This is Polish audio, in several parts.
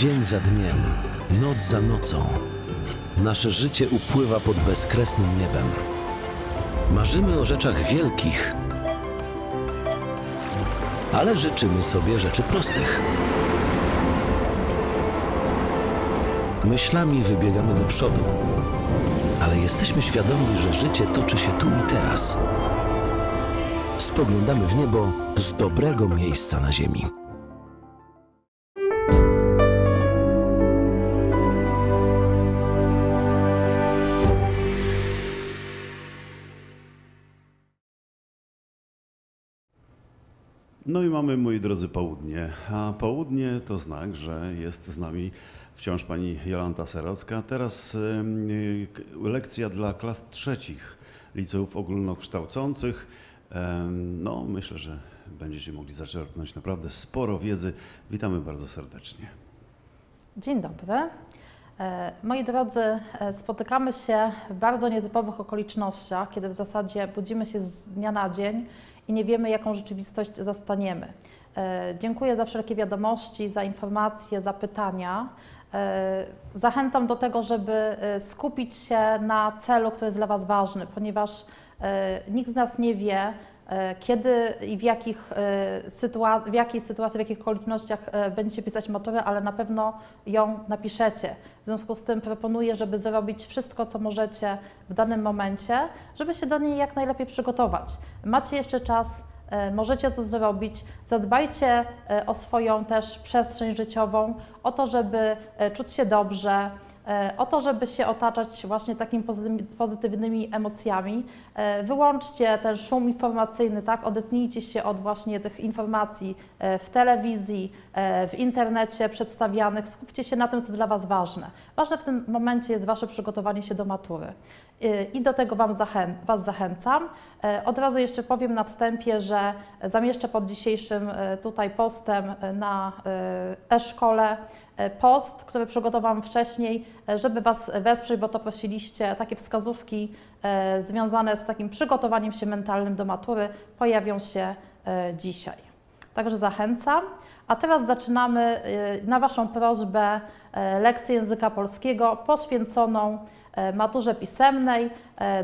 Dzień za dniem, noc za nocą. Nasze życie upływa pod bezkresnym niebem. Marzymy o rzeczach wielkich, ale życzymy sobie rzeczy prostych. Myślami wybiegamy do przodu, ale jesteśmy świadomi, że życie toczy się tu i teraz. Spoglądamy w niebo z dobrego miejsca na ziemi. No i mamy, moi drodzy, południe. A południe to znak, że jest z nami wciąż pani Jolanta Serocka. Teraz lekcja dla klas trzecich liceów ogólnokształcących. No, myślę, że będziecie mogli zaczerpnąć naprawdę sporo wiedzy. Witamy bardzo serdecznie. Dzień dobry. Moi drodzy, spotykamy się w bardzo nietypowych okolicznościach, kiedy w zasadzie budzimy się z dnia na dzień i nie wiemy, jaką rzeczywistość zastaniemy. Dziękuję za wszelkie wiadomości, za informacje, za pytania. Zachęcam do tego, żeby skupić się na celu, który jest dla Was ważny, ponieważ nikt z nas nie wie, kiedy i w jakiej sytuacji, w jakich okolicznościach będziecie pisać maturę, ale na pewno ją napiszecie. W związku z tym proponuję, żeby zrobić wszystko, co możecie w danym momencie, żeby się do niej jak najlepiej przygotować. Macie jeszcze czas, możecie to zrobić. Zadbajcie o swoją też przestrzeń życiową, o to, żeby czuć się dobrze, o to, żeby się otaczać właśnie takimi pozytywnymi emocjami. Wyłączcie ten szum informacyjny, tak? Odetnijcie się od właśnie tych informacji w telewizji, w internecie przedstawianych. Skupcie się na tym, co dla Was ważne. Ważne w tym momencie jest Wasze przygotowanie się do matury. I do tego Was zachęcam. Od razu jeszcze powiem na wstępie, że zamieszczę pod dzisiejszym tutaj postem na e-szkole post, który przygotowałam wcześniej, żeby Was wesprzeć, bo to prosiliście, takie wskazówki związane z takim przygotowaniem się mentalnym do matury pojawią się dzisiaj. Także zachęcam. A teraz zaczynamy na Waszą prośbę lekcję języka polskiego poświęconą maturze pisemnej,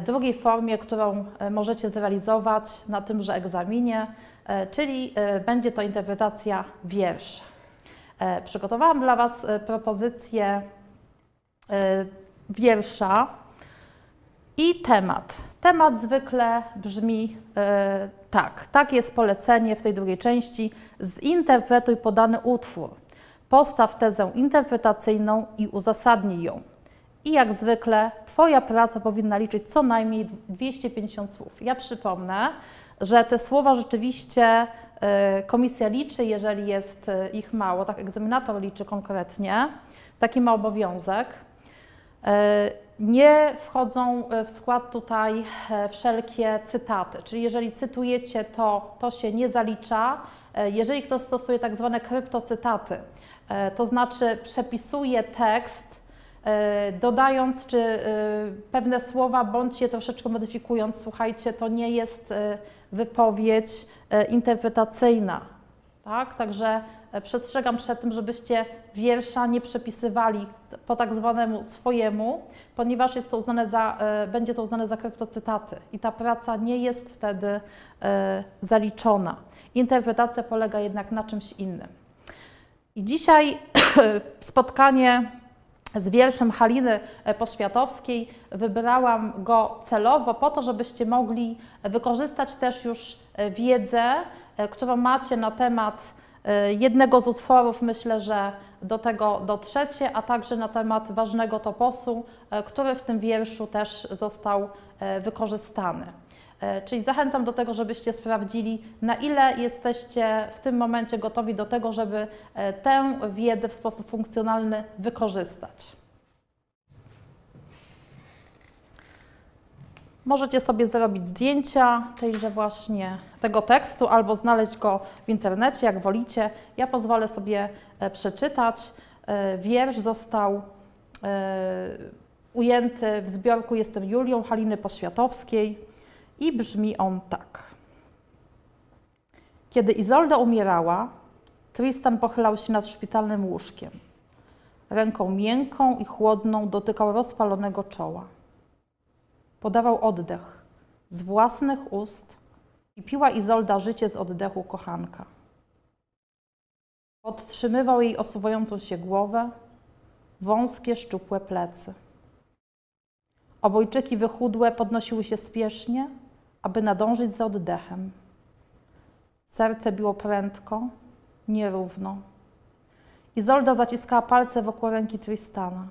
drugiej formie, którą możecie zrealizować na tymże egzaminie, czyli będzie to interpretacja wiersza. Przygotowałam dla Was propozycję wiersza i temat. Temat zwykle brzmi tak. Tak jest polecenie w tej drugiej części. Zinterpretuj podany utwór. Postaw tezę interpretacyjną i uzasadnij ją. I jak zwykle Twoja praca powinna liczyć co najmniej 250 słów. Ja przypomnę, że te słowa rzeczywiście komisja liczy, jeżeli jest ich mało, tak egzaminator liczy konkretnie, taki ma obowiązek. Nie wchodzą w skład tutaj wszelkie cytaty, czyli jeżeli cytujecie, to się nie zalicza. Jeżeli ktoś stosuje tak zwane kryptocytaty, to znaczy przepisuje tekst, dodając czy pewne słowa, bądź je troszeczkę modyfikując, słuchajcie, to nie jest wypowiedź interpretacyjna. Tak? Także przestrzegam przed tym, żebyście wiersza nie przepisywali po tak zwanemu swojemu, ponieważ jest to uznane za, będzie to uznane za kryptocytaty i ta praca nie jest wtedy zaliczona. Interpretacja polega jednak na czymś innym. I dzisiaj spotkanie z wierszem Haliny Poświatowskiej. Wybrałam go celowo po to, żebyście mogli wykorzystać też już wiedzę, którą macie na temat jednego z utworów, myślę, że do tego dotrzecie, a także na temat ważnego toposu, który w tym wierszu też został wykorzystany. Czyli zachęcam do tego, żebyście sprawdzili, na ile jesteście w tym momencie gotowi do tego, żeby tę wiedzę w sposób funkcjonalny wykorzystać. Możecie sobie zrobić zdjęcia tejże właśnie tego tekstu albo znaleźć go w internecie, jak wolicie. Ja pozwolę sobie przeczytać. Wiersz został ujęty w zbiorku Jestem Julią Haliny Poświatowskiej. I brzmi on tak. Kiedy Izolda umierała, Tristan pochylał się nad szpitalnym łóżkiem. Ręką miękką i chłodną dotykał rozpalonego czoła. Podawał oddech z własnych ust i piła Izolda życie z oddechu kochanka. Podtrzymywał jej osuwającą się głowę, wąskie, szczupłe plecy. Obojczyki wychudłe podnosiły się spiesznie, aby nadążyć za oddechem. Serce biło prędko, nierówno. Izolda zaciskała palce wokół ręki Tristana.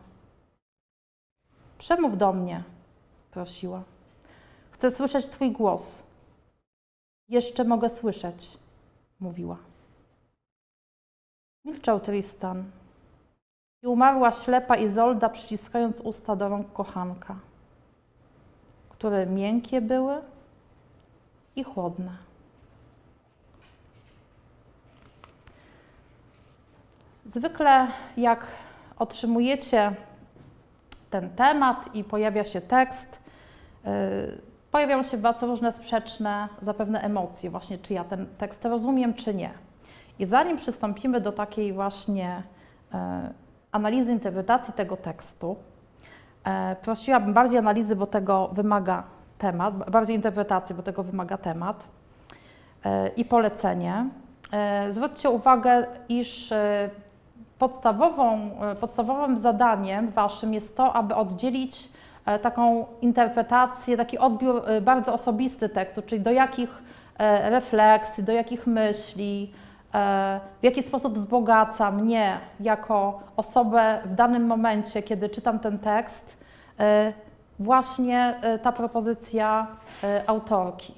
Przemów do mnie, prosiła. Chcę słyszeć twój głos. Jeszcze mogę słyszeć, mówiła. Milczał Tristan i umarła ślepa Izolda, przyciskając usta do rąk kochanka, które miękkie były i chłodne. Zwykle jak otrzymujecie ten temat i pojawia się tekst, pojawiają się w Was różne sprzeczne zapewne emocje, właśnie czy ja ten tekst rozumiem, czy nie. I zanim przystąpimy do takiej właśnie analizy, interpretacji tego tekstu, prosiłabym bardziej analizy, bo tego wymaga temat, bardziej interpretacji, bo tego wymaga temat i polecenie. Zwróćcie uwagę, iż podstawowym zadaniem Waszym jest to, aby oddzielić taką interpretację, taki odbiór bardzo osobisty tekstu, czyli do jakich refleksji, do jakich myśli, w jaki sposób wzbogaca mnie jako osobę w danym momencie, kiedy czytam ten tekst, właśnie ta propozycja autorki.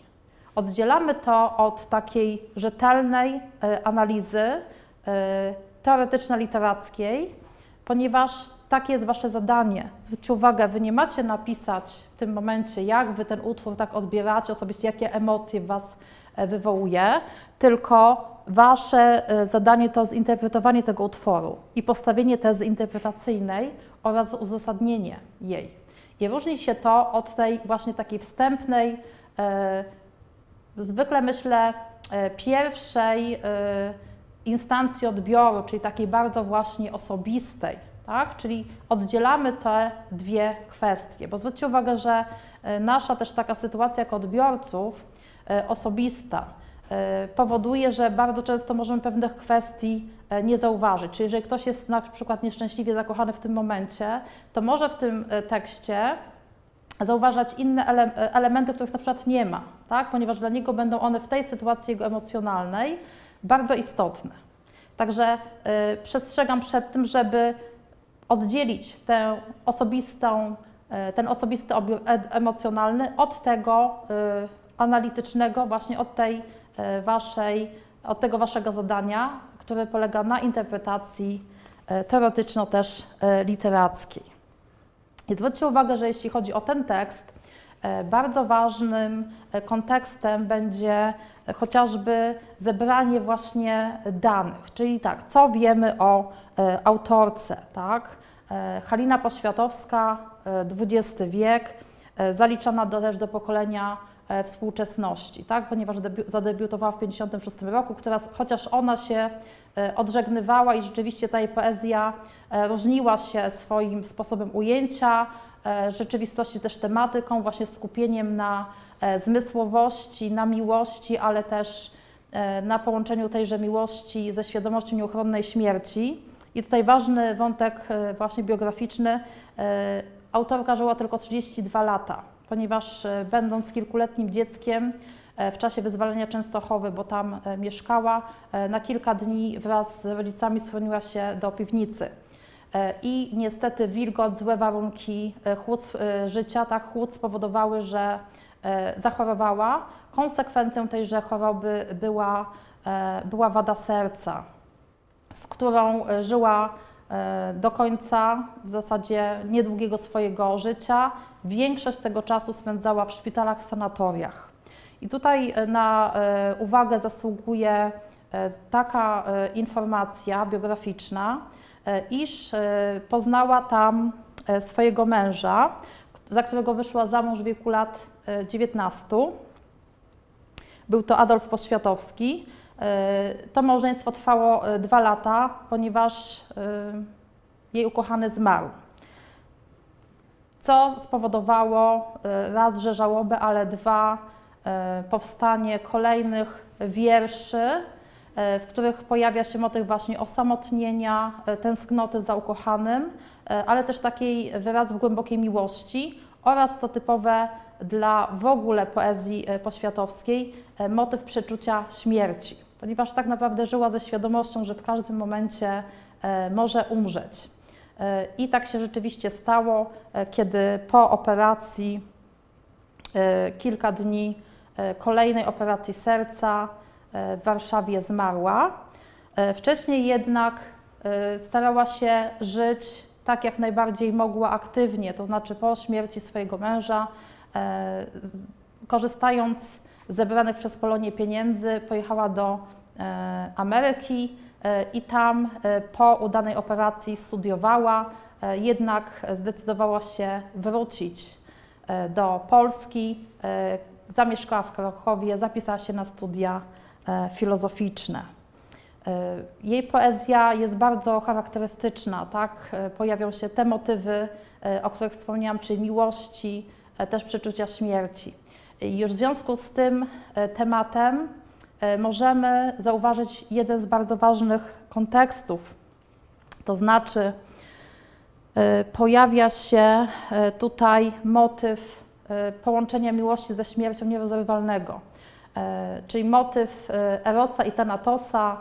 Oddzielamy to od takiej rzetelnej analizy teoretyczno-literackiej, ponieważ takie jest Wasze zadanie. Zwróćcie uwagę, Wy nie macie napisać w tym momencie, jak Wy ten utwór tak odbieracie osobiście, jakie emocje w Was wywołuje, tylko Wasze zadanie to zinterpretowanie tego utworu i postawienie tezy interpretacyjnej oraz uzasadnienie jej. I różni się to od tej właśnie takiej wstępnej, zwykle myślę pierwszej instancji odbioru, czyli takiej bardzo właśnie osobistej, tak? Czyli oddzielamy te dwie kwestie, bo zwróćcie uwagę, że nasza też taka sytuacja jako odbiorców osobista powoduje, że bardzo często możemy pewnych kwestii nie zauważyć. Czyli jeżeli ktoś jest na przykład nieszczęśliwie zakochany w tym momencie, to może w tym tekście zauważać inne elementy, których na przykład nie ma, tak? Ponieważ dla niego będą one w tej sytuacji jego emocjonalnej bardzo istotne. Także przestrzegam przed tym, żeby oddzielić tę osobistą, ten osobisty odbiór emocjonalny od tego analitycznego, właśnie od tej od tego Waszego zadania, które polega na interpretacji teoretyczno też literackiej. I zwróćcie uwagę, że jeśli chodzi o ten tekst, bardzo ważnym kontekstem będzie chociażby zebranie właśnie danych, czyli tak, co wiemy o autorce, tak? Halina Poświatowska, XX wiek, zaliczana też do pokolenia współczesności, tak? Ponieważ zadebiutowała w 1956 roku, chociaż ona się odżegnywała i rzeczywiście ta jej poezja różniła się swoim sposobem ujęcia, rzeczywistości też tematyką, właśnie skupieniem na zmysłowości, na miłości, ale też na połączeniu tejże miłości ze świadomością nieuchronnej śmierci. I tutaj ważny wątek właśnie biograficzny, autorka żyła tylko 32 lata. Ponieważ będąc kilkuletnim dzieckiem w czasie wyzwolenia Częstochowy, bo tam mieszkała, na kilka dni wraz z rodzicami schroniła się do piwnicy. I niestety wilgot, złe warunki, chłód życia, tak, chłód spowodowały, że zachorowała. Konsekwencją tejże choroby była wada serca, z którą żyła do końca w zasadzie niedługiego swojego życia. Większość tego czasu spędzała w szpitalach, w sanatoriach. I tutaj na uwagę zasługuje taka informacja biograficzna, iż poznała tam swojego męża, za którego wyszła za mąż w wieku lat 19. Był to Adolf Poświatowski. To małżeństwo trwało 2 lata, ponieważ jej ukochany zmarł, co spowodowało raz, że żałobę, ale dwa, powstanie kolejnych wierszy, w których pojawia się motyw właśnie osamotnienia, tęsknoty za ukochanym, ale też taki wyraz w głębokiej miłości oraz, co typowe dla w ogóle poezji poświatowskiej, motyw przeczucia śmierci, ponieważ tak naprawdę żyła ze świadomością, że w każdym momencie może umrzeć. I tak się rzeczywiście stało, kiedy po operacji, kilka dni kolejnej operacji serca, w Warszawie zmarła. Wcześniej jednak starała się żyć tak, jak najbardziej mogła aktywnie, to znaczy po śmierci swojego męża, korzystając z zebranych przez Polonię pieniędzy, pojechała do Ameryki i tam po udanej operacji studiowała, jednak zdecydowała się wrócić do Polski, zamieszkała w Krakowie, zapisała się na studia filozoficzne. Jej poezja jest bardzo charakterystyczna, tak? Pojawią się te motywy, o których wspomniałam, czyli miłości, też przeczucia śmierci. I już w związku z tym tematem możemy zauważyć jeden z bardzo ważnych kontekstów, to znaczy pojawia się tutaj motyw połączenia miłości ze śmiercią nierozerwalnego. Czyli motyw Erosa i Thanatosa,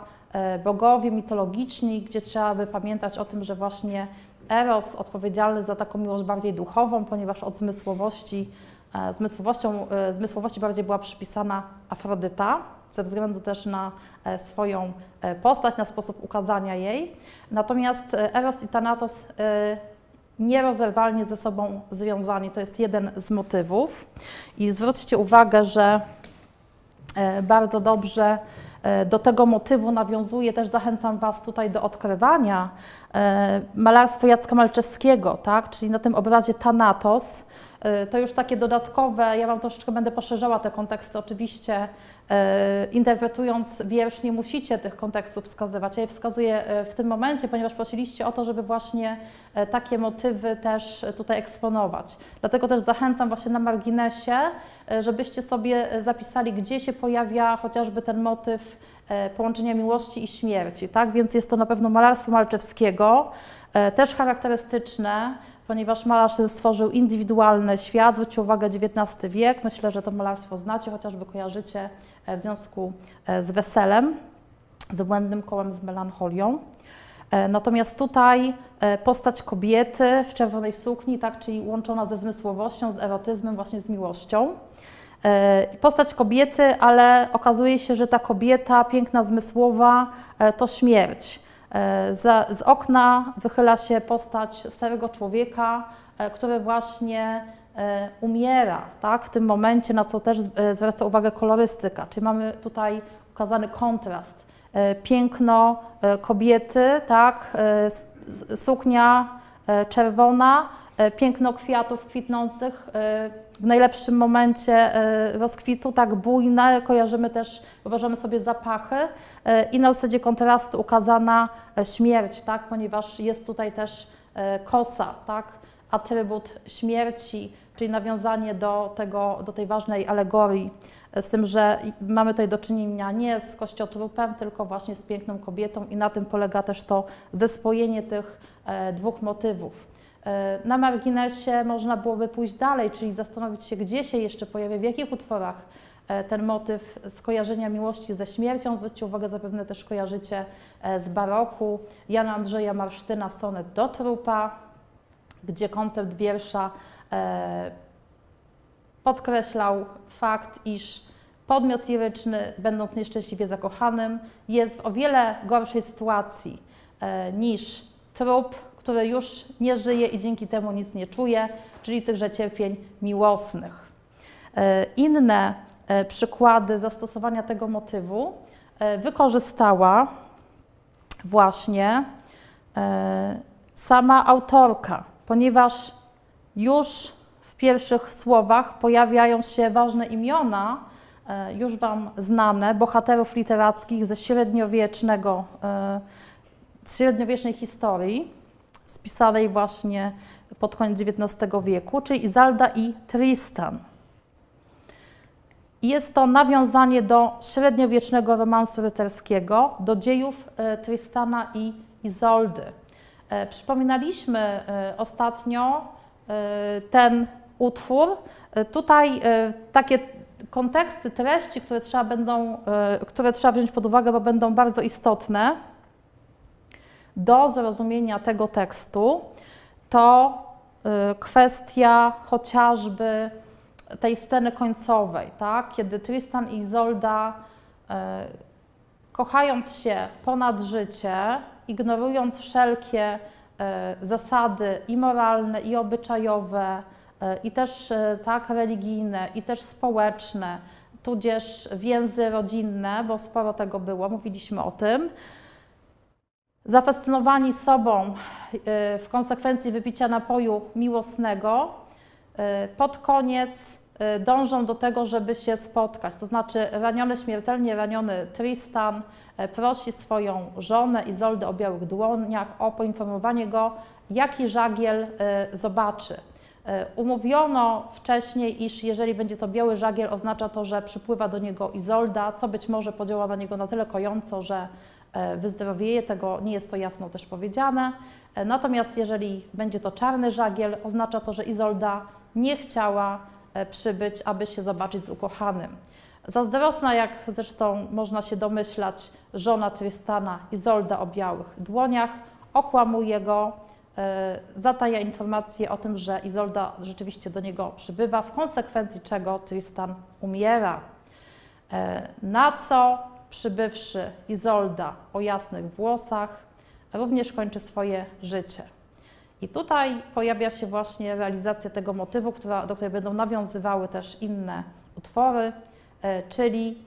bogowie mitologiczni, gdzie trzeba by pamiętać o tym, że właśnie Eros odpowiedzialny za taką miłość bardziej duchową, ponieważ od zmysłowości bardziej była przypisana Afrodyta, ze względu też na swoją postać, na sposób ukazania jej. Natomiast Eros i Thanatos nierozerwalnie ze sobą związani. To jest jeden z motywów. I zwróćcie uwagę, że bardzo dobrze do tego motywu nawiązuje, też zachęcam Was tutaj do odkrywania malarstwo Jacka Malczewskiego, tak? Czyli na tym obrazie Thanatos. To już takie dodatkowe, ja Wam troszeczkę będę poszerzała te konteksty, oczywiście interpretując wiersz nie musicie tych kontekstów wskazywać, ja je wskazuję w tym momencie, ponieważ prosiliście o to, żeby właśnie takie motywy też tutaj eksponować. Dlatego też zachęcam właśnie na marginesie, żebyście sobie zapisali, gdzie się pojawia chociażby ten motyw połączenia miłości i śmierci, tak? Więc jest to na pewno malarstwo Malczewskiego, też charakterystyczne, ponieważ malarz ten stworzył indywidualny świat, zwróćcie uwagę XIX wiek, myślę, że to malarstwo znacie, chociażby kojarzycie w związku z Weselem, z Błędnym kołem, z Melancholią. Natomiast tutaj postać kobiety w czerwonej sukni, tak, czyli łączona ze zmysłowością, z erotyzmem, właśnie z miłością. Postać kobiety, ale okazuje się, że ta kobieta piękna, zmysłowa to śmierć. Z okna wychyla się postać starego człowieka, który właśnie umiera, tak? W tym momencie, na co też zwraca uwagę kolorystyka. Czyli mamy tutaj ukazany kontrast. Piękno kobiety, tak? Suknia czerwona, piękno kwiatów kwitnących, w najlepszym momencie rozkwitu, tak bujne, kojarzymy też, wyobrażamy sobie zapachy i na zasadzie kontrastu ukazana śmierć, tak, ponieważ jest tutaj też kosa, tak, atrybut śmierci, czyli nawiązanie do tej ważnej alegorii, z tym, że mamy tutaj do czynienia nie z kościotrupem, tylko właśnie z piękną kobietą i na tym polega też to zespojenie tych dwóch motywów. Na marginesie można byłoby pójść dalej, czyli zastanowić się, gdzie się jeszcze pojawia, w jakich utworach ten motyw skojarzenia miłości ze śmiercią. Zwróćcie uwagę, zapewne też kojarzycie z baroku Jana Andrzeja Morsztyna sonet do trupa, gdzie koncept wiersza podkreślał fakt, iż podmiot liryczny, będąc nieszczęśliwie zakochanym, jest w o wiele gorszej sytuacji niż trup, który już nie żyje i dzięki temu nic nie czuje, czyli tychże cierpień miłosnych. Inne przykłady zastosowania tego motywu wykorzystała właśnie sama autorka, ponieważ już w pierwszych słowach pojawiają się ważne imiona, już Wam znane, bohaterów literackich ze średniowiecznej historii, spisanej właśnie pod koniec XIX wieku, czyli Izolda i Tristan. Jest to nawiązanie do średniowiecznego romansu rycerskiego, do dziejów Tristana i Izoldy. Przypominaliśmy ostatnio ten utwór. Tutaj takie konteksty, treści, które trzeba wziąć pod uwagę, bo będą bardzo istotne do zrozumienia tego tekstu, to kwestia chociażby tej sceny końcowej, tak? Kiedy Tristan i Izolda, kochając się ponad życie, ignorując wszelkie zasady i moralne, i obyczajowe, i też tak religijne, i też społeczne, tudzież więzy rodzinne, bo sporo tego było, mówiliśmy o tym. Zafascynowani sobą w konsekwencji wypicia napoju miłosnego, pod koniec dążą do tego, żeby się spotkać. To znaczy raniony, śmiertelnie raniony Tristan prosi swoją żonę Izoldę o białych dłoniach, o poinformowanie go, jaki żagiel zobaczy. Umówiono wcześniej, iż jeżeli będzie to biały żagiel, oznacza to, że przypływa do niego Izolda, co być może podziała na niego na tyle kojąco, że wyzdrowieje, tego nie jest to jasno też powiedziane. Natomiast jeżeli będzie to czarny żagiel, oznacza to, że Izolda nie chciała przybyć, aby się zobaczyć z ukochanym. Zazdrosna, jak zresztą można się domyślać, żona Tristana, Izolda o białych dłoniach, okłamuje go, zataja informację o tym, że Izolda rzeczywiście do niego przybywa, w konsekwencji czego Tristan umiera. Na co przybywszy Izolda o jasnych włosach również kończy swoje życie. I tutaj pojawia się właśnie realizacja tego motywu, do której będą nawiązywały też inne utwory, czyli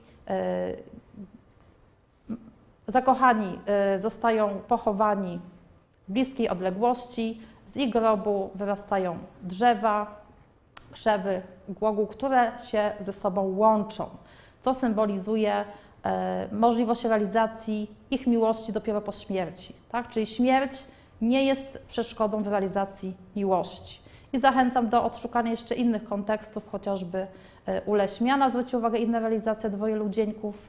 zakochani zostają pochowani w bliskiej odległości, z ich grobu wyrastają drzewa, krzewy, głogu, które się ze sobą łączą, co symbolizuje możliwość realizacji ich miłości dopiero po śmierci. Tak? Czyli śmierć nie jest przeszkodą w realizacji miłości. I zachęcam do odszukania jeszcze innych kontekstów, chociażby u Leśmiana zwrócił uwagę inna realizacja dwoje ludzieńków,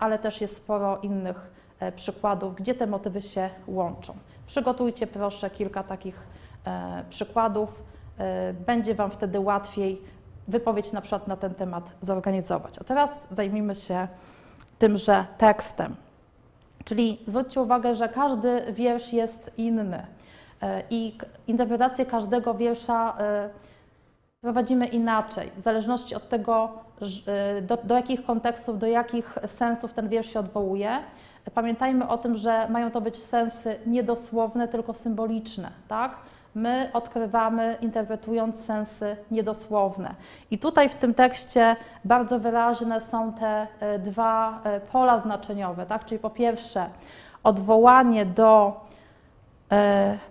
ale też jest sporo innych przykładów, gdzie te motywy się łączą. Przygotujcie proszę kilka takich przykładów, będzie Wam wtedy łatwiej wypowiedź na przykład na ten temat zorganizować. A teraz zajmijmy się tymże tekstem. Czyli zwróćcie uwagę, że każdy wiersz jest inny i interpretację każdego wiersza prowadzimy inaczej, w zależności od tego, do jakich kontekstów, do jakich sensów ten wiersz się odwołuje. Pamiętajmy o tym, że mają to być sensy niedosłowne, tylko symboliczne, tak? My odkrywamy, interpretując sensy niedosłowne. I tutaj w tym tekście bardzo wyraźne są te dwa pola znaczeniowe, tak? Czyli po pierwsze odwołanie do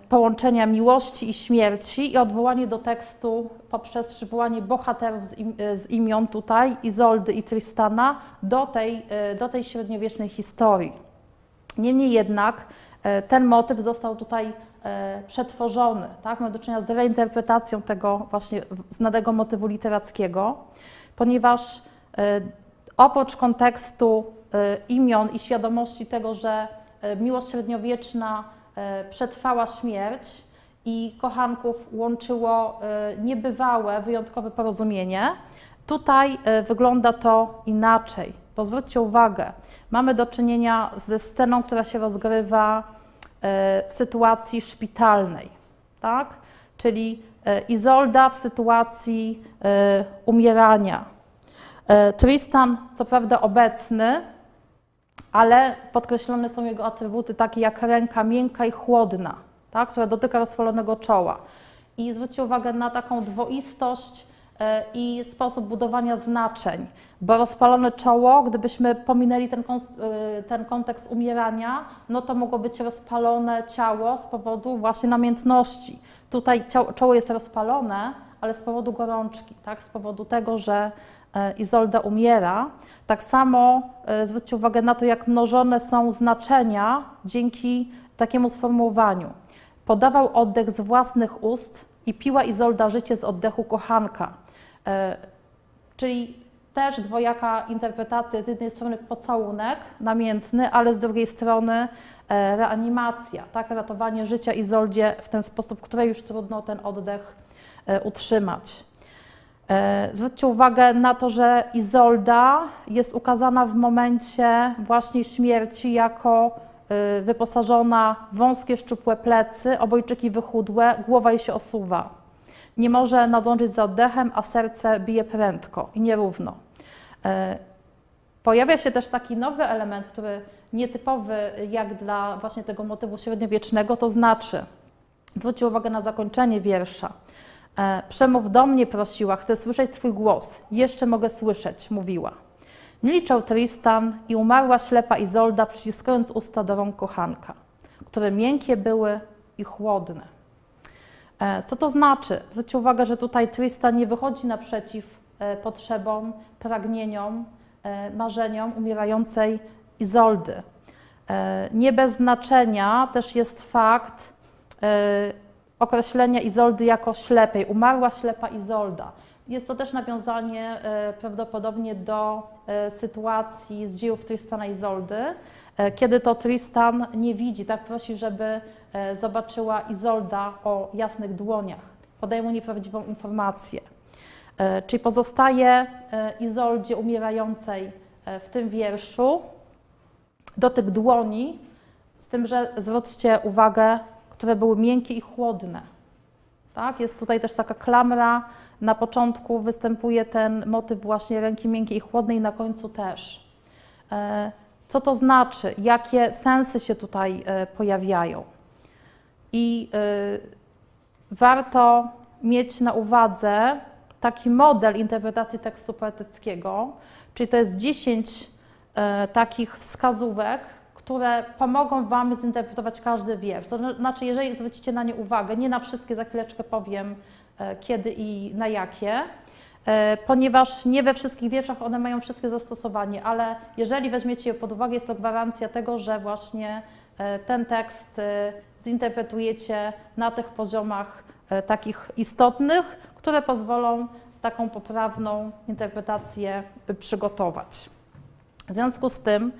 połączenia miłości i śmierci i odwołanie do tekstu poprzez przywołanie bohaterów z imion tutaj, Izoldy i Tristana, do tej średniowiecznej historii. Niemniej jednak ten motyw został tutaj przetworzony, tak? Mamy do czynienia z reinterpretacją tego właśnie znanego motywu literackiego, ponieważ oprócz kontekstu imion i świadomości tego, że miłość średniowieczna przetrwała śmierć i kochanków łączyło niebywałe, wyjątkowe porozumienie, tutaj wygląda to inaczej. Bo zwróćcie uwagę, mamy do czynienia ze sceną, która się rozgrywa w sytuacji szpitalnej, tak? Czyli Izolda w sytuacji umierania. Tristan, co prawda obecny, ale podkreślone są jego atrybuty takie jak ręka miękka i chłodna, tak? Która dotyka rozpalonego czoła. I zwróćcie uwagę na taką dwoistość i sposób budowania znaczeń, bo rozpalone czoło, gdybyśmy pominęli ten kontekst umierania, no to mogło być rozpalone ciało z powodu właśnie namiętności. Tutaj czoło jest rozpalone, ale z powodu gorączki, tak? Z powodu tego, że Izolda umiera. Tak samo zwróćcie uwagę na to, jak mnożone są znaczenia dzięki takiemu sformułowaniu. Podawał oddech z własnych ust i piła Izolda życie z oddechu kochanka. Czyli też dwojaka interpretacja, z jednej strony pocałunek namiętny, ale z drugiej strony reanimacja, tak, ratowanie życia Izoldzie w ten sposób, której już trudno ten oddech utrzymać. Zwróćcie uwagę na to, że Izolda jest ukazana w momencie właśnie śmierci jako wyposażona w wąskie, szczupłe plecy, obojczyki wychudłe, głowa jej się osuwa. Nie może nadążyć za oddechem, a serce bije prędko i nierówno. Pojawia się też taki nowy element, który nietypowy jak dla właśnie tego motywu średniowiecznego, to znaczy, zwróćcie uwagę na zakończenie wiersza. Przemów do mnie, prosiła, chcę słyszeć twój głos, jeszcze mogę słyszeć, mówiła. Milczał Tristan i umarła ślepa Izolda, przyciskając usta do rąk kochanka, które miękkie były i chłodne. Co to znaczy? Zwróćcie uwagę, że tutaj Tristan nie wychodzi naprzeciw potrzebom, pragnieniom, marzeniom umierającej Izoldy. Nie bez znaczenia też jest fakt określenia Izoldy jako ślepej. Umarła ślepa Izolda. Jest to też nawiązanie prawdopodobnie do sytuacji z dziejów Tristana i Izoldy, kiedy to Tristan nie widzi, tak prosi, żeby zobaczyła Izolda o jasnych dłoniach. Podaje mu nieprawdziwą informację. Czyli pozostaje Izoldzie umierającej w tym wierszu do tych dłoni, z tym, że zwróćcie uwagę, które były miękkie i chłodne. Tak? Jest tutaj też taka klamra, na początku występuje ten motyw właśnie ręki miękkiej i chłodnej, na końcu też. Co to znaczy? Jakie sensy się tutaj pojawiają? I warto mieć na uwadze taki model interpretacji tekstu poetyckiego, czyli to jest 10 takich wskazówek, które pomogą wam zinterpretować każdy wiersz. To znaczy, jeżeli zwrócicie na nie uwagę, nie na wszystkie, za chwileczkę powiem kiedy i na jakie, ponieważ nie we wszystkich wierszach one mają wszystkie zastosowanie, ale jeżeli weźmiecie je pod uwagę, jest to gwarancja tego, że właśnie ten tekst zinterpretujecie na tych poziomach takich istotnych, które pozwolą taką poprawną interpretację przygotować. W związku z tym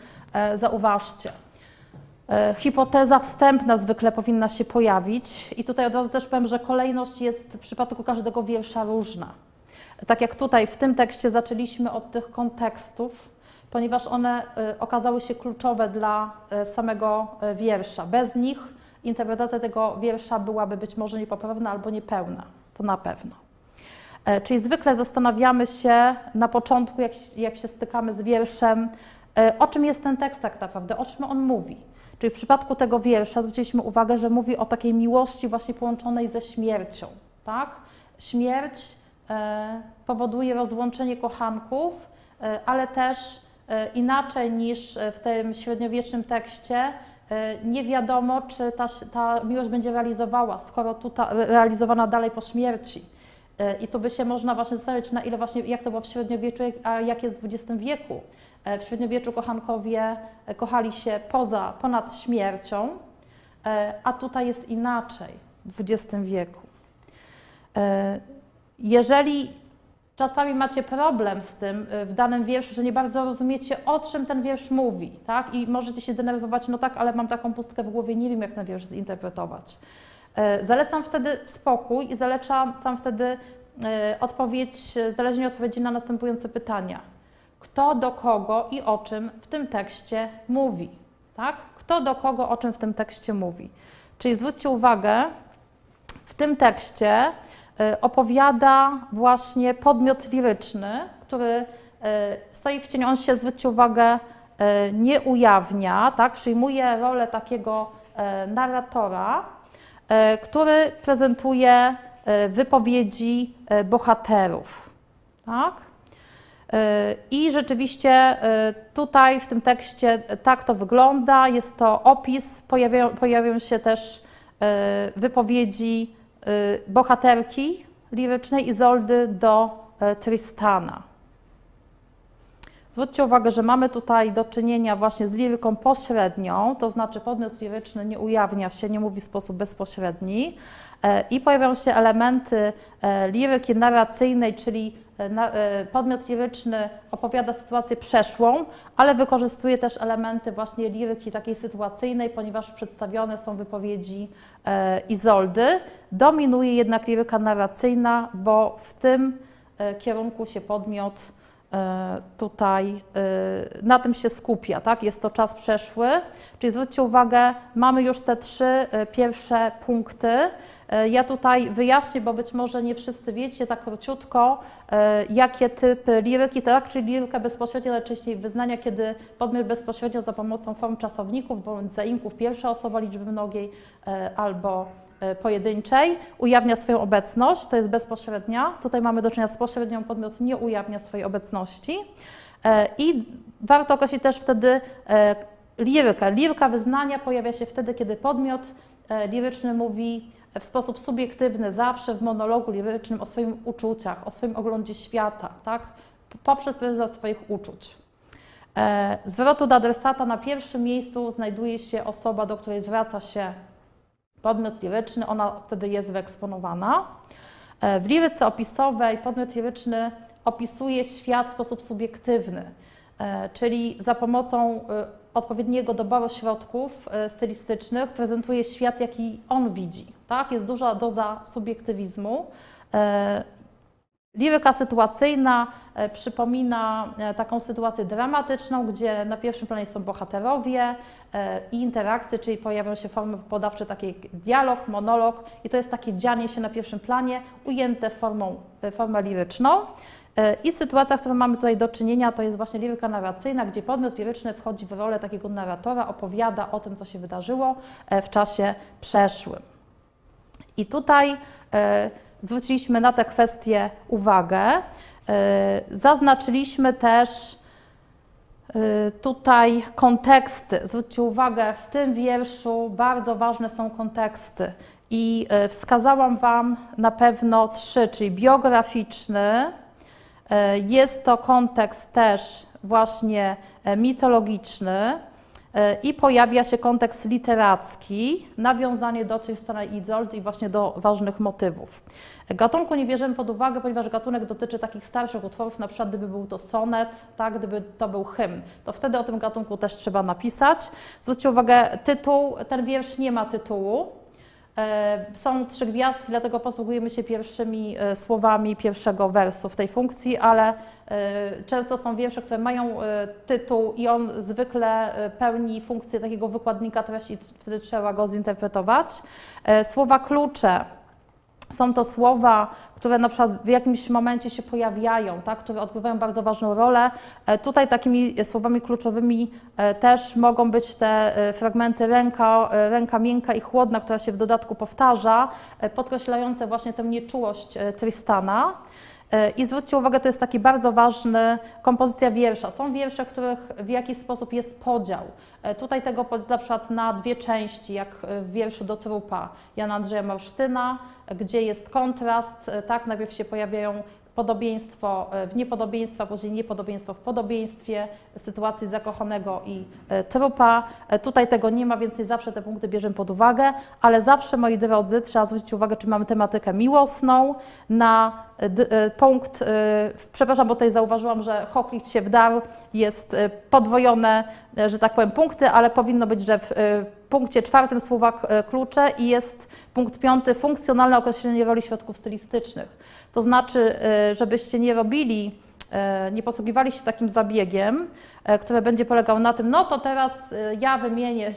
zauważcie, hipoteza wstępna zwykle powinna się pojawić i tutaj od razu też powiem, że kolejność jest w przypadku każdego wiersza różna. Tak jak tutaj w tym tekście zaczęliśmy od tych kontekstów, ponieważ one okazały się kluczowe dla samego wiersza. Bez nich interpretacja tego wiersza byłaby być może niepoprawna albo niepełna, to na pewno. Czyli zwykle zastanawiamy się na początku, jak się stykamy z wierszem, o czym jest ten tekst tak naprawdę, o czym on mówi. Czyli w przypadku tego wiersza zwróciliśmy uwagę, że mówi o takiej miłości właśnie połączonej ze śmiercią. Tak? Śmierć powoduje rozłączenie kochanków, ale też inaczej niż w tym średniowiecznym tekście, nie wiadomo, czy ta miłość będzie realizowana dalej po śmierci. I to by się można właśnie zastanawiać, na ile właśnie, jak to było w średniowieczu, a jak jest w XX wieku. W średniowieczu kochankowie kochali się ponad śmiercią, a tutaj jest inaczej w XX wieku. Jeżeli czasami macie problem z tym w danym wierszu, że nie bardzo rozumiecie, o czym ten wiersz mówi, tak? I możecie się denerwować, no tak, ale mam taką pustkę w głowie, nie wiem, jak ten wiersz zinterpretować. Zalecam wtedy spokój i zalecam wtedy odpowiedź, zależnie od odpowiedzi na następujące pytania. Kto do kogo i o czym w tym tekście mówi? Tak? Kto do kogo, o czym w tym tekście mówi? Czyli zwróćcie uwagę, w tym tekście opowiada właśnie podmiot liryczny, który stoi w cieniu, on się, zwróćcie uwagę, nie ujawnia, tak? Przyjmuje rolę takiego narratora, który prezentuje wypowiedzi bohaterów. Tak? I rzeczywiście tutaj w tym tekście tak to wygląda, jest to opis, pojawiają się też wypowiedzi bohaterki lirycznej Izoldy do Tristana. Zwróćcie uwagę, że mamy tutaj do czynienia właśnie z liryką pośrednią, to znaczy podmiot liryczny nie ujawnia się, nie mówi w sposób bezpośredni i pojawiają się elementy liryki narracyjnej, czyli podmiot liryczny opowiada sytuację przeszłą, ale wykorzystuje też elementy właśnie liryki takiej sytuacyjnej, ponieważ przedstawione są wypowiedzi Izoldy. Dominuje jednak liryka narracyjna, bo w tym kierunku się podmiot tutaj na tym się skupia, tak? Jest to czas przeszły, czyli zwróćcie uwagę, mamy już te trzy pierwsze punkty. Ja tutaj wyjaśnię, bo być może nie wszyscy wiecie tak króciutko, jakie typy liryki, tak? Czyli liryka bezpośrednia, najczęściej wyznania, kiedy podmiot bezpośrednio za pomocą form czasowników bądź zaimków, pierwsza osoba liczby mnogiej albo pojedynczej, ujawnia swoją obecność, to jest bezpośrednia. Tutaj mamy do czynienia z pośrednią, podmiot nie ujawnia swojej obecności. I warto określić też wtedy lirykę. Liryka wyznania pojawia się wtedy, kiedy podmiot liryczny mówi w sposób subiektywny, zawsze w monologu lirycznym o swoich uczuciach, o swoim oglądzie świata, tak? Poprzez wyraz swoich uczuć. Zwrotu do adresata na pierwszym miejscu znajduje się osoba, do której zwraca się podmiot liryczny, ona wtedy jest wyeksponowana. W liryce opisowej podmiot liryczny opisuje świat w sposób subiektywny, czyli za pomocą odpowiedniego doboru środków stylistycznych prezentuje świat, jaki on widzi. Tak? Jest duża doza subiektywizmu. Liryka sytuacyjna przypomina taką sytuację dramatyczną, gdzie na pierwszym planie są bohaterowie i interakcje, czyli pojawią się formy podawcze, takie jak dialog, monolog i to jest takie dzianie się na pierwszym planie ujęte formą liryczną. I sytuacja, którą mamy tutaj do czynienia, to jest właśnie liryka narracyjna, gdzie podmiot liryczny wchodzi w rolę takiego narratora, opowiada o tym, co się wydarzyło w czasie przeszłym. I tutaj zwróciliśmy na tę kwestię uwagę. Zaznaczyliśmy też tutaj konteksty. Zwróćcie uwagę, w tym wierszu bardzo ważne są konteksty. I wskazałam Wam na pewno trzy, czyli biograficzny, jest to kontekst też właśnie mitologiczny i pojawia się kontekst literacki, nawiązanie do Tristana i Izoldy i właśnie do ważnych motywów. Gatunku nie bierzemy pod uwagę, ponieważ gatunek dotyczy takich starszych utworów, na przykład gdyby był to sonet, tak, gdyby to był hymn, to wtedy o tym gatunku też trzeba napisać. Zwróćcie uwagę, tytuł, ten wiersz nie ma tytułu. Są trzy gwiazdki, dlatego posługujemy się pierwszymi słowami pierwszego wersu w tej funkcji, ale często są wiersze, które mają tytuł i on zwykle pełni funkcję takiego wykładnika treści, wtedy trzeba go zinterpretować. Słowa klucze. Są to słowa, które na przykład w jakimś momencie się pojawiają, tak, które odgrywają bardzo ważną rolę. Tutaj takimi słowami kluczowymi też mogą być te fragmenty ręka miękka i chłodna, która się w dodatku powtarza, podkreślające właśnie tę nieczułość Tristana. I zwróćcie uwagę, to jest taki bardzo ważny kompozycja wiersza. Są wiersze, w których w jakiś sposób jest podział. Tutaj tego na przykład na dwie części, jak w wierszu do trupa Jana Andrzeja Morsztyna, gdzie jest kontrast, tak, najpierw się pojawiają podobieństwo w niepodobieństwa, później niepodobieństwo w podobieństwie, sytuacji zakochanego i trupa. Tutaj tego nie ma, więc nie zawsze te punkty bierzemy pod uwagę, ale zawsze, moi drodzy, trzeba zwrócić uwagę, czy mamy tematykę miłosną, na punkt, przepraszam, bo tutaj zauważyłam, że Hochlicht się wdarł, jest podwojone, że tak powiem, punkty, ale powinno być, że w punkcie czwartym słowa klucze i jest punkt piąty, funkcjonalne określenie roli środków stylistycznych. To znaczy, żebyście nie robili, nie posługiwali się takim zabiegiem, który będzie polegał na tym, no to teraz ja wymienię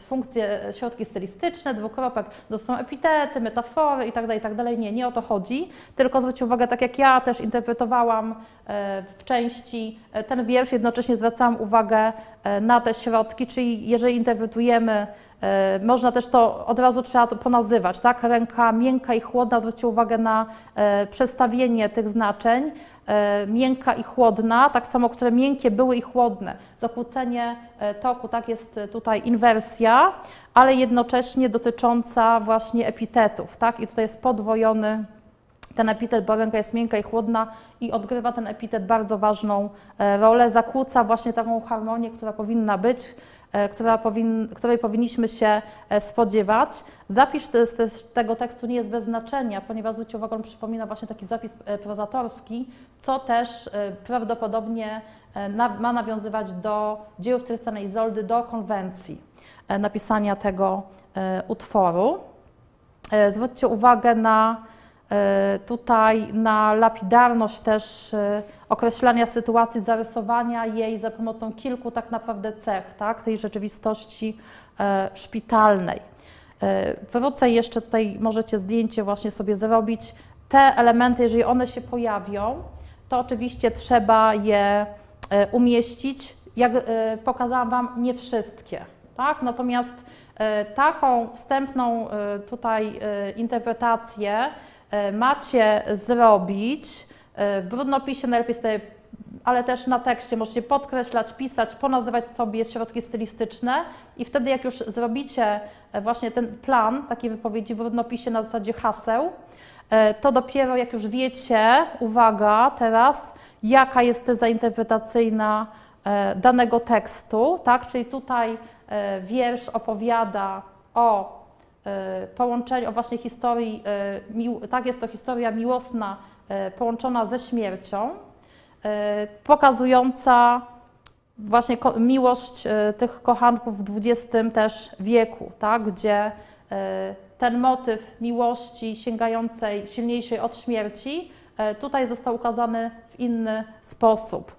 funkcje, środki stylistyczne, dwukropek, to są epitety, metafory itd., itd. Nie, nie o to chodzi, tylko zwróćcie uwagę, tak jak ja też interpretowałam w części ten wiersz, jednocześnie zwracałam uwagę na te środki, czyli jeżeli interpretujemy, można też to od razu trzeba to ponazywać, tak? Ręka miękka i chłodna, zwróćcie uwagę na przestawienie tych znaczeń, miękka i chłodna, tak samo, które miękkie były i chłodne. Zakłócenie toku, tak jest tutaj inwersja, ale jednocześnie dotycząca właśnie epitetów, tak? I tutaj jest podwojony ten epitet, bo ręka jest miękka i chłodna i odgrywa ten epitet bardzo ważną rolę, zakłóca właśnie taką harmonię, która powinna być, której powinniśmy się spodziewać. Zapis tego tekstu nie jest bez znaczenia, ponieważ zwróćcie uwagę, on przypomina właśnie taki zapis prozatorski, co też prawdopodobnie ma nawiązywać do dzieł Trystana i Izoldy, do konwencji napisania tego utworu. Zwróćcie uwagę na tutaj na lapidarność też określania sytuacji, zarysowania jej za pomocą kilku tak naprawdę cech, tak, tej rzeczywistości szpitalnej. Wrócę jeszcze, tutaj możecie zdjęcie właśnie sobie zrobić. Te elementy, jeżeli one się pojawią, to oczywiście trzeba je umieścić. Jak pokazałam Wam, nie wszystkie, tak? Natomiast taką wstępną tutaj interpretację macie zrobić w brudnopisie, najlepiej sobie, ale też na tekście możecie podkreślać, pisać, ponazywać sobie środki stylistyczne i wtedy jak już zrobicie właśnie ten plan takiej wypowiedzi w brudnopisie na zasadzie haseł, to dopiero jak już wiecie, uwaga teraz, jaka jest teza interpretacyjna danego tekstu, tak? Czyli tutaj wiersz opowiada o połączeniu, o właśnie historii, tak jest to historia miłosna połączona ze śmiercią, pokazująca właśnie miłość tych kochanków w XX też wieku, tak? Gdzie ten motyw miłości sięgającej, silniejszej od śmierci, tutaj został ukazany w inny sposób.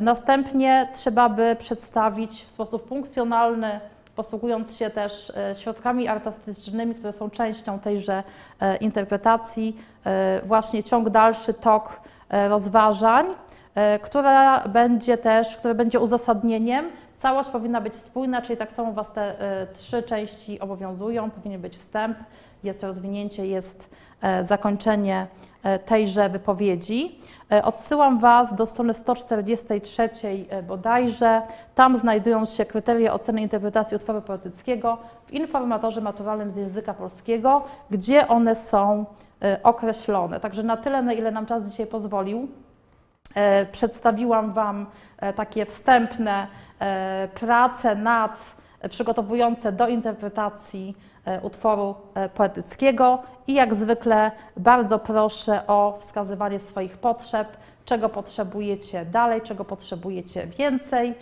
Następnie trzeba by przedstawić w sposób funkcjonalny, posługując się też środkami artystycznymi, które są częścią tejże interpretacji, właśnie ciąg dalszy, tok rozważań, które będzie uzasadnieniem. Całość powinna być spójna, czyli tak samo Was te trzy części obowiązują. Powinien być wstęp, jest rozwinięcie, jest zakończenie tejże wypowiedzi. Odsyłam Was do strony 143 bodajże. Tam znajdują się kryteria oceny interpretacji utworu poetyckiego w informatorze maturalnym z języka polskiego, gdzie one są określone. Także na tyle, na ile nam czas dzisiaj pozwolił, przedstawiłam Wam takie wstępne prace przygotowujące do interpretacji utworu poetyckiego i jak zwykle bardzo proszę o wskazywanie swoich potrzeb, czego potrzebujecie dalej, czego potrzebujecie więcej.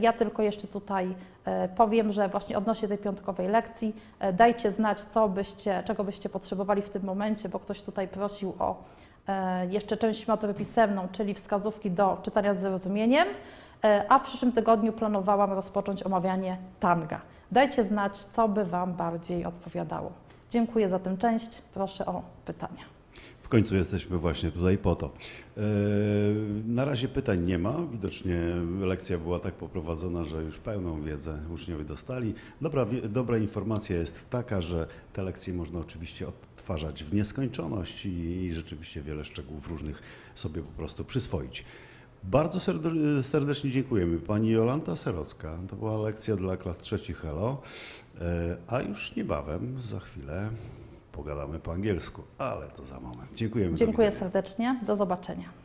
Ja tylko jeszcze tutaj powiem, że właśnie odnośnie tej piątkowej lekcji dajcie znać, czego byście potrzebowali w tym momencie, bo ktoś tutaj prosił o jeszcze część matury pisemną, czyli wskazówki do czytania z zrozumieniem, a w przyszłym tygodniu planowałam rozpocząć omawianie tanga. Dajcie znać, co by Wam bardziej odpowiadało. Dziękuję za tę część. Proszę o pytania. W końcu jesteśmy właśnie tutaj po to. Na razie pytań nie ma. Widocznie lekcja była tak poprowadzona, że już pełną wiedzę uczniowie dostali. Dobra informacja jest taka, że te lekcje można oczywiście odtwarzać w nieskończoność i rzeczywiście wiele szczegółów różnych sobie po prostu przyswoić. Bardzo serdecznie dziękujemy. Pani Jolanta Serocka, to była lekcja dla klas trzecich HELO, a już niebawem, za chwilę pogadamy po angielsku, ale to za moment. Dziękujemy. Dziękuję serdecznie, do zobaczenia.